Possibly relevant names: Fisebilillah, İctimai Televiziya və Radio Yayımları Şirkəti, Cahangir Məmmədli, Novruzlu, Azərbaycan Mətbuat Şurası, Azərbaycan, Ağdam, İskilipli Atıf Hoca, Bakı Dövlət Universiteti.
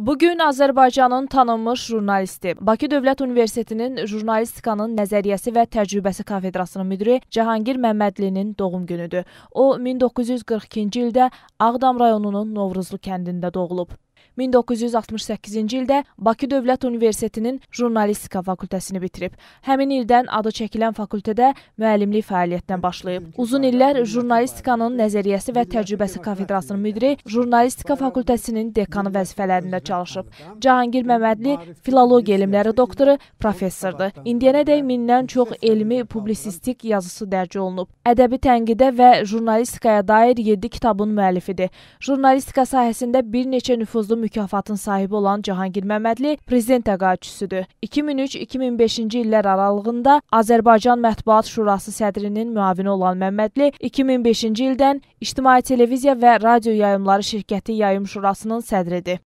Bugün Azərbaycanın tanınmış jurnalisti, Bakı Dövlət Universitetinin Jurnalistikanın Nəzəriyyəsi və Təcrübəsi kafedrasının müdiri Cahangir Məmmədlinin doğum günüdür. O, 1942-ci ildə Ağdam rayonunun Novruzlu kəndində doğulub. 1968-ci ildə Bakı Dövlət Universitetinin Jurnalistika fakültəsini bitirib. Həmin ildən adı çəkilən fakültədə müəllimlik fəaliyyətdən başlayıb. Uzun illər Jurnalistikanın Nəzəriyyəsi və Təcrübəsi kafedrasının müdiri, Jurnalistika fakültəsinin dekanı vəzifələrində çalışıb. Cahangir Məmmədli filologiya elmləri doktoru, professordur. İndiyənədək mindən çox elmi publisistik yazısı dərc olunub. Ədəbi tənqidə və jurnalistikaya dair 7 kitabın müəllifidir. Jurnalistika sahəsində bir neçə nüfuzlu mükafatın sahibi olan Cahangir Məmmədli prezident təqaüdçüsüdür. 2003-2005-ci illər aralığında Azərbaycan Mətbuat Şurası sədrinin müavini olan Məmmədli 2005-ci ildən İctimai Televiziya və Radio Yayımları Şirkəti Yayım Şurasının sədridir.